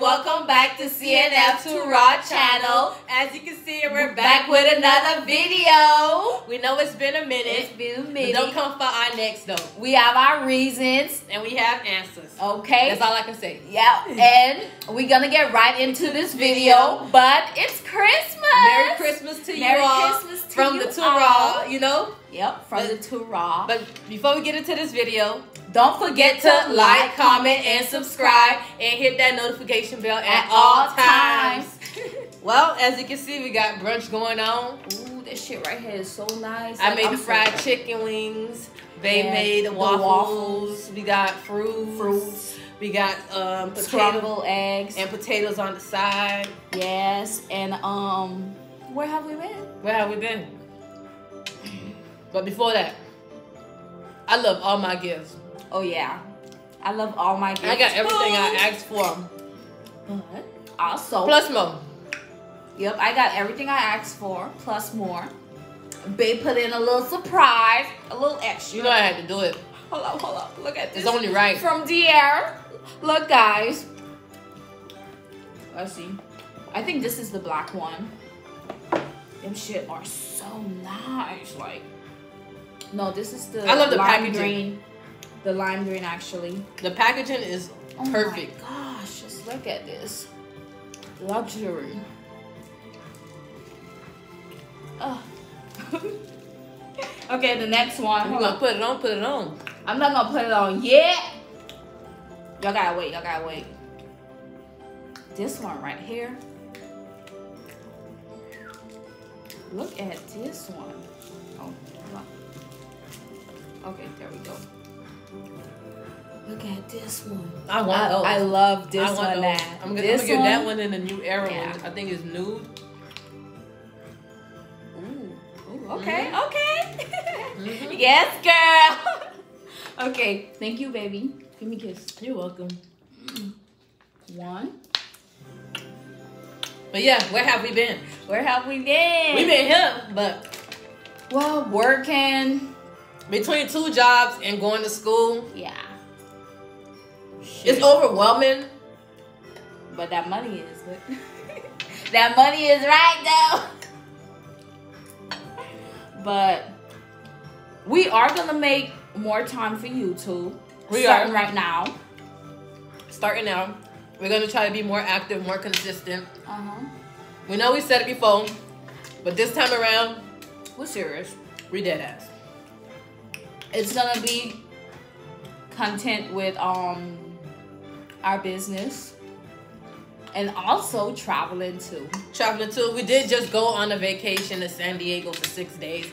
Welcome back to C&F TuRaw channel. As you can see, we're back with another video. We know it's been a minute. It's been a minute. Don't come for our necks though. We have our reasons. And we have answers. Okay. That's all I can say. Yeah. And we're going to get right into this video. But it's Christmas. Merry Christmas to you all. Merry Christmas to you all. From the TuRaw, you know? Yep, from the TuRaw. But before we get into this video, don't forget to like, comment, and subscribe, and hit that notification bell at all times. Well, as you can see, we got brunch going on. Ooh, this shit right here is so nice. I made the fried chicken wings. They made the waffles. We got fruits. We got scrambled eggs and potatoes on the side. Yes, and where have we been? Where have we been? But before that, I love all my gifts. Oh yeah, I love all my gifts. I got everything I asked for. Also, plus more. Yep, I got everything I asked for, plus more. Babe put in a little surprise, a little extra. You know I had to do it. Hold up, look at this. It's only right. From Dior. Look guys. Let's see. I think this is the black one. Them shit are so nice, like. No, this is the. I love the lime green. The lime green, actually. The packaging is perfect. Oh my gosh, just look at this luxury. Oh. Okay, the next one. You're gonna put it on. Put it on. I'm not gonna put it on yet. Y'all gotta wait. Y'all gotta wait. This one right here. Look at this one. Oh. Okay, there we go. Look at this one. I want those. I love this one. I'm gonna give that one in the new era. Yeah. I think it's nude. Ooh. Okay. Mm-hmm. Okay. Mm-hmm. Yes, girl. Okay. Thank you, baby. Give me a kiss. You're welcome. One. But yeah, where have we been? Where have we been? We've been here, but well, working. Between two jobs and going to school. Yeah. Shit. It's overwhelming. But that money is good. That money is right though. But we are going to make more time for YouTube. We are. Right now. Starting now. We're going to try to be more active, more consistent. Uh-huh. We know we said it before. But this time around, we're serious. We're dead ass. It's gonna be content with our business and also traveling too. Traveling too. We did just go on a vacation to San Diego for 6 days.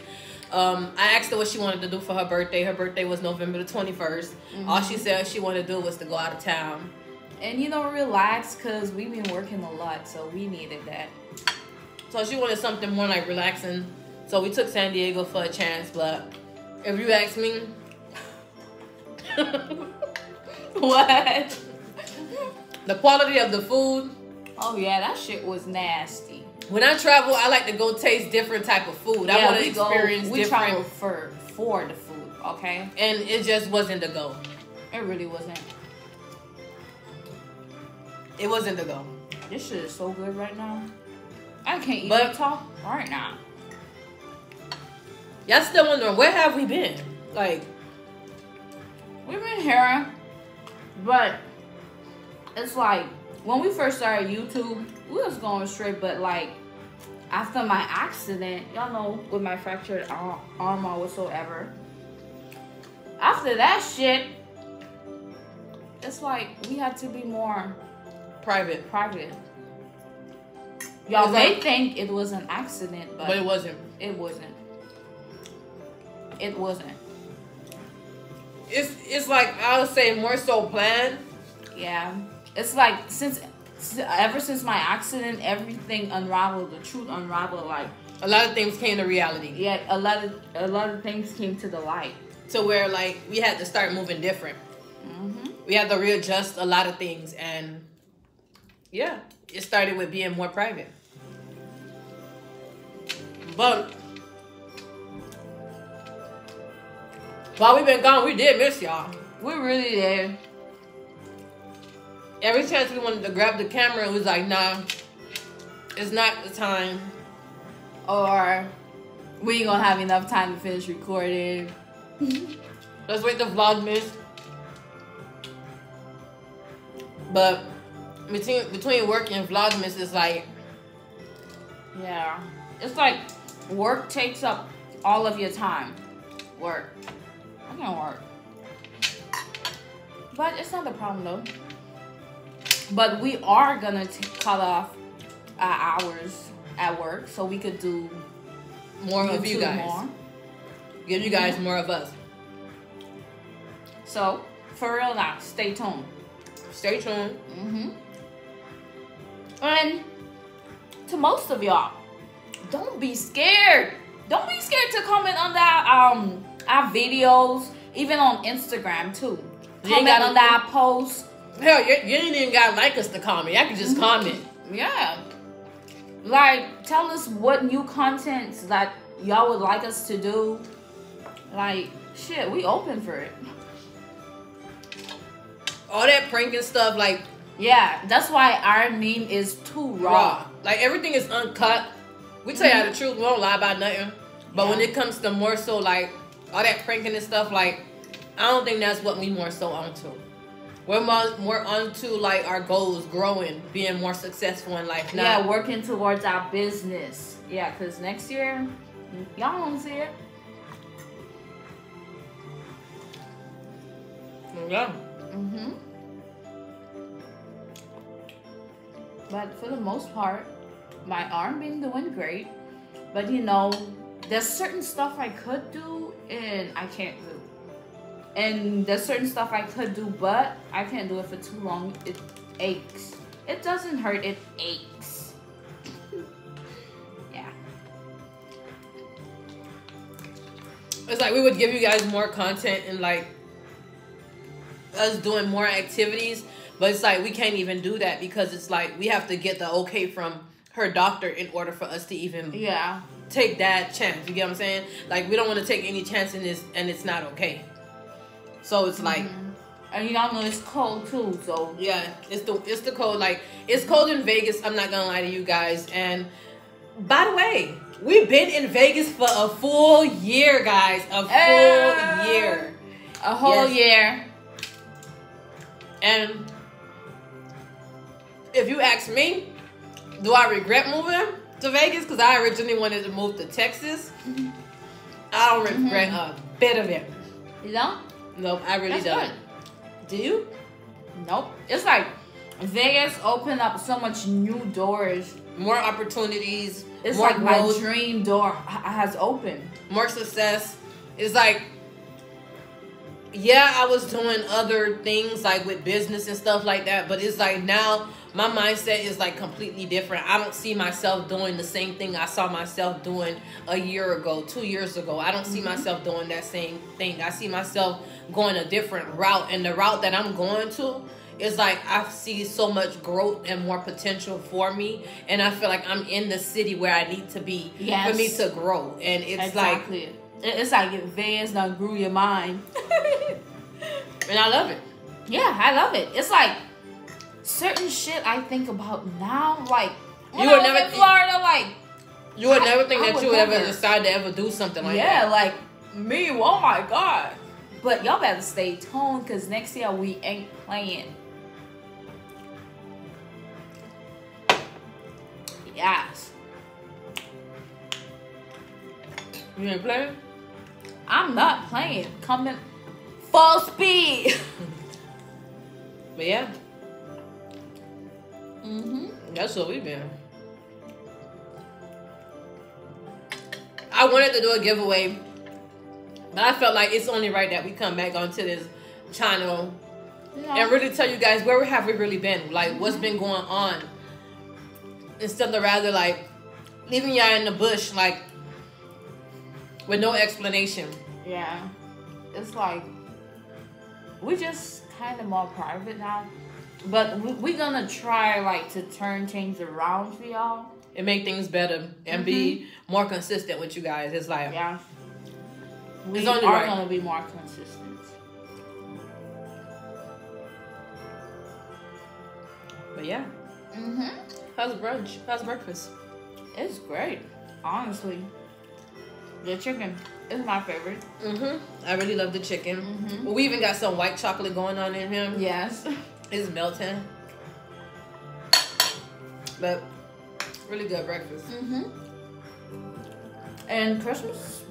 I asked her what she wanted to do for her birthday. Her birthday was November the 21st. Mm-hmm. All she said she wanted to do was to go out of town. And you know, relax, because we've been working a lot, so we needed that. So she wanted something more like relaxing. So we took San Diego for a chance, but if you ask me, what? The quality of the food. Oh yeah, that shit was nasty. When I travel, I like to go taste different type of food. Yeah, I want to experience different. We travel for the food, okay? And it just wasn't the go. It really wasn't. It wasn't the go. This shit is so good right now. I can't even talk right now. Y'all still wondering, where have we been? Like, we've been here, but it's like, when we first started YouTube, we was going straight, but like, after my accident, y'all know, with my fractured arm or whatsoever, after that shit, it's like, we had to be more private. Y'all may think it was an accident, but it wasn't. It wasn't. It wasn't. It's like, I would say more so planned. Yeah. It's like, ever since my accident, everything unraveled. The truth unraveled. Like, a lot of things came to reality. Yeah, a lot of things came to the light. To where, like, we had to start moving different. Mm-hmm. We had to readjust a lot of things. And, yeah, it started with being more private. But While we've been gone, we did miss y'all. We really did. Every chance we wanted to grab the camera, it was like, nah, it's not the time. Or we ain't gonna have enough time to finish recording. Let's wait till Vlogmas. But between work and Vlogmas, it's like, yeah. It's like work takes up all of your time. Work. I can't work. But it's not a problem though. But we are gonna cut off our hours at work so we could do more of you guys. More. Give you guys more of us. So, for real now, stay tuned. Stay tuned. Mm-hmm. And to most of y'all, don't be scared. Don't be scared to comment on that our videos, even on Instagram too. Comment on that post. Hell, you ain't even gotta like us to comment. I can just comment. Yeah. Like, tell us what new content that y'all would like us to do. Like, shit, we open for it. All that pranking stuff, like... Yeah, that's why our name is TuRaw. Like, everything is uncut. We tell y'all the truth. We don't lie about nothing. But when it comes to more so, like, all that pranking and stuff, like, I don't think that's what we more so onto. We're more onto, like, our goals, growing, being more successful in life now. Yeah, working towards our business. Yeah, because next year, y'all won't see it. Yeah. Mm-hmm. But for the most part, my arm been doing great. But, you know, there's certain stuff I could do and I can't do. And there's certain stuff I could do, but I can't do it for too long. It aches. It doesn't hurt. It aches. Yeah. It's like we would give you guys more content and like us doing more activities. But it's like we can't even do that because it's like we have to get the okay from her doctor in order for us to even take that chance. You get what I'm saying? Like we don't want to take any chance in this and it's not okay. So it's like, and y'all know it's cold too. So yeah, it's the cold. Like it's cold in Vegas. I'm not gonna lie to you guys. And by the way, we've been in Vegas for a full year, guys. A full year, a whole year. And if you ask me, do I regret moving to Vegas? Because I originally wanted to move to Texas. I don't regret a bit of it. You don't? Nope, I really don't. Do you? Nope. It's like Vegas opened up so much new doors, more opportunities. It's like my dream door has opened. More success. It's like, yeah, I was doing other things like with business and stuff like that, but it's like now my mindset is like completely different. I don't see myself doing the same thing I saw myself doing a year ago, 2 years ago. I don't see myself doing that same thing. I see myself going a different route, and the route that I'm going to is like I see so much growth and more potential for me, and I feel like I'm in the city where I need to be for me to grow. And it's like it's like Vans done grew your mind. And I love it. Yeah, I love it. It's like certain shit I think about now, like when I was in Florida, like you would never think that you would ever decide to ever do something like that. Yeah, like me, oh my god. But y'all better stay tuned because next year we ain't playing. Yes. You ain't playing? I'm not playing. Coming full speed. But yeah. That's what we've been. I wanted to do a giveaway, but I felt like it's only right that we come back onto this channel and really tell you guys where have we really been, like what's been going on, instead of rather like leaving y'all in the bush like with no explanation. Yeah, it's like we just kind of more private now. But we're gonna try like to turn things around for y'all and make things better and be more consistent with you guys. It's like we are going to be more consistent. But yeah. How's brunch? How's breakfast? It's great, honestly. The chicken is my favorite. I really love the chicken. Well, we even got some white chocolate going on in him. Yes. It's melting. But really good breakfast. And Christmas,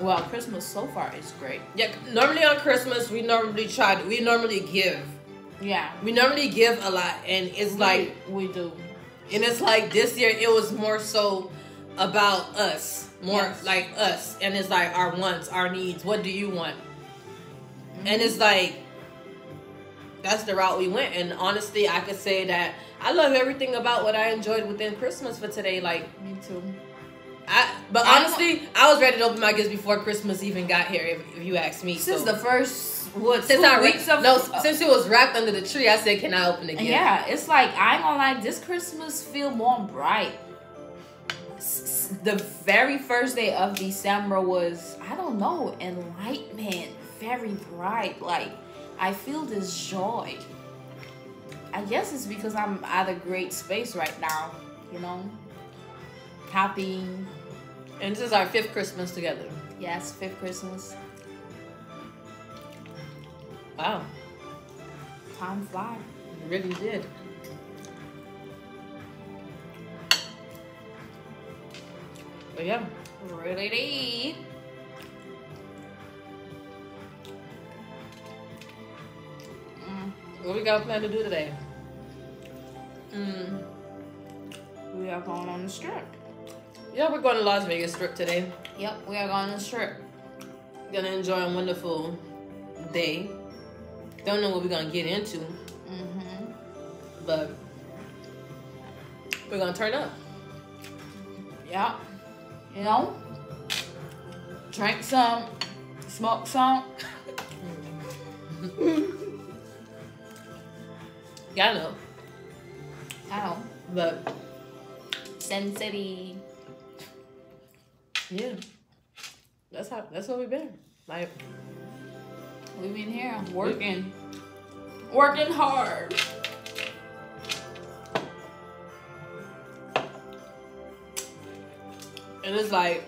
well, Christmas so far is great. Yeah, normally on Christmas we normally give. Yeah, we normally give a lot, and it's like we do. And it's like this year it was more so about us, more like us, and it's like our wants, our needs. What do you want? And it's like that's the route we went. And honestly, I could say that I love everything about what I enjoyed within Christmas for today. Like me too. But honestly, I was ready to open my gifts before Christmas even got here. If you ask me, since the first since it was wrapped under the tree, I said, "Can I open it again?" Yeah, it's like I ain't gonna lie. This Christmas feel more bright. The very first day of December was, I don't know, enlightenment, very bright. Like I feel this joy. I guess it's because I'm at a great space right now. You know, copying. And this is our 5th Christmas together. Yes, 5th Christmas. Wow. Time flies. It really did. But yeah. Really did. What we got planned to do today? We are going on the strip. Yeah, we're going to Las Vegas Strip today. Yep, we are going to the Strip. Gonna enjoy a wonderful day. Don't know what we're gonna get into, but we're gonna turn up. Yeah, you know, drink some, smoke some. Y'all know. I know. But Sin City. Yeah, that's what we've been like. We've been here working hard. And it's like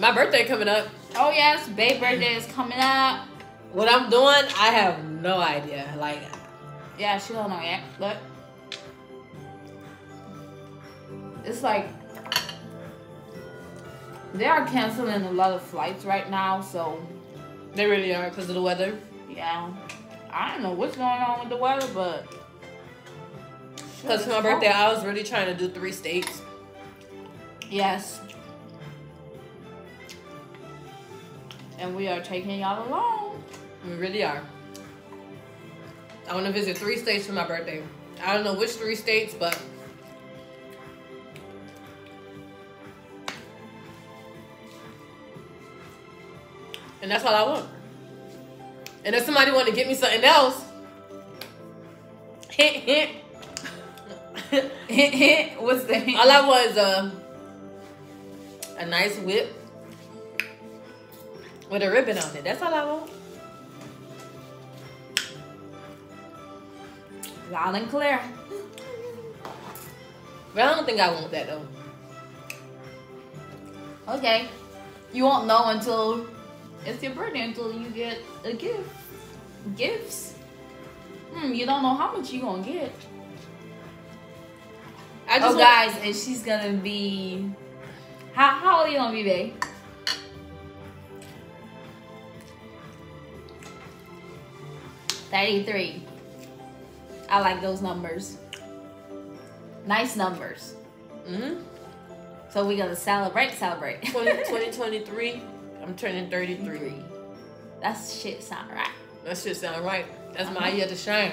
my birthday coming up. Oh yes, babe birthday is coming up. What I'm doing, I have no idea. Like, yeah, she don't know yet, but it's like they are canceling a lot of flights right now, so they really are because of the weather. Yeah, I don't know what's going on with the weather, but because for my birthday, I was really trying to do 3 states. Yes, and we are taking y'all along. We really are. I want to visit 3 states for my birthday. I don't know which 3 states, but. And that's all I want. And if somebody want to get me something else, hint, hint. Hint, hint. What's the hint? All I want is a nice whip with a ribbon on it. That's all I want. Loud and clear. But I don't think I want that though. Okay. You won't know until it's your birthday, until you get a gift. Gifts? You don't know how much you gonna get. I just guys, and she's gonna be... How old are you gonna be, babe? '33. I like those numbers. Nice numbers. So we're gonna celebrate. 2023. I'm turning 33. That shit sound right. That shit sound right. That's my year to shine.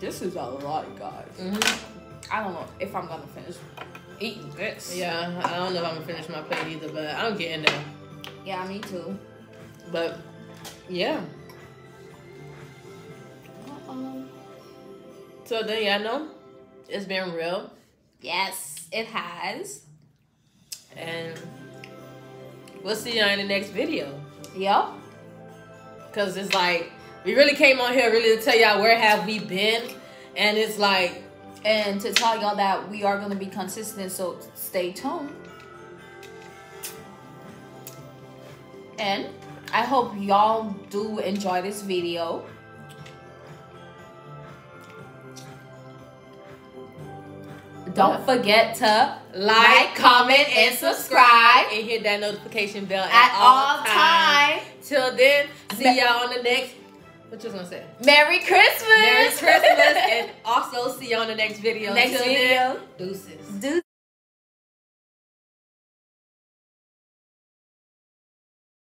This is a lot, guys. I don't know if I'm gonna finish eating this. Yeah, I don't know if I'm gonna finish my plate either, but I'm getting there. Yeah, me too. But yeah. So then y'all know it's been real. Yes, it has. And we'll see y'all in the next video. Yep. Because it's like, we really came on here really to tell y'all where have we been. And it's like, and to tell y'all that we are going to be consistent, so stay tuned. And I hope y'all do enjoy this video. Don't forget to like, comment, and subscribe. And hit that notification bell at all time. Till then, see y'all on the next. What you was gonna say? Merry Christmas! Merry Christmas! And also see y'all on the next video. Next video. Deuces.